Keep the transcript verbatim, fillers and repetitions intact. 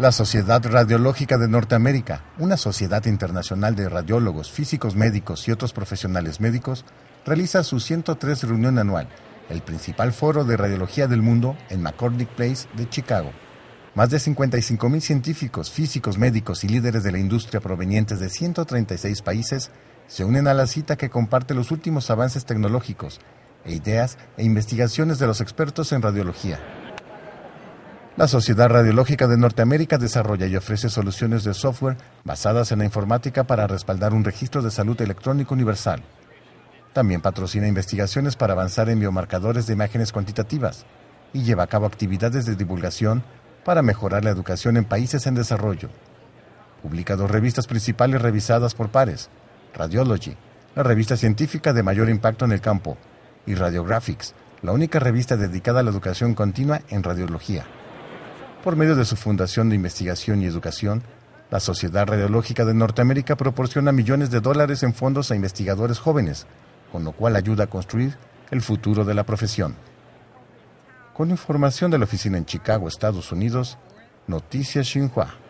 La Sociedad Radiológica de Norteamérica, una sociedad internacional de radiólogos, físicos médicos y otros profesionales médicos, realiza su ciento tres reunión anual, el principal foro de radiología del mundo en McCormick Place de Chicago. Más de cincuenta y cinco mil científicos, físicos, médicos y líderes de la industria provenientes de ciento treinta y seis países se unen a la cita que comparte los últimos avances tecnológicos e ideas e investigaciones de los expertos en radiología. La Sociedad Radiológica de Norteamérica desarrolla y ofrece soluciones de software basadas en la informática para respaldar un registro de salud electrónico universal. También patrocina investigaciones para avanzar en biomarcadores de imágenes cuantitativas y lleva a cabo actividades de divulgación para mejorar la educación en países en desarrollo. Publica dos revistas principales revisadas por pares, Radiology, la revista científica de mayor impacto en el campo, y Radiographics, la única revista dedicada a la educación continua en radiología. Por medio de su Fundación de Investigación y Educación, la Sociedad Radiológica de Norteamérica proporciona millones de dólares en fondos a investigadores jóvenes, con lo cual ayuda a construir el futuro de la profesión. Con información de la oficina en Chicago, Estados Unidos, Noticias Xinhua.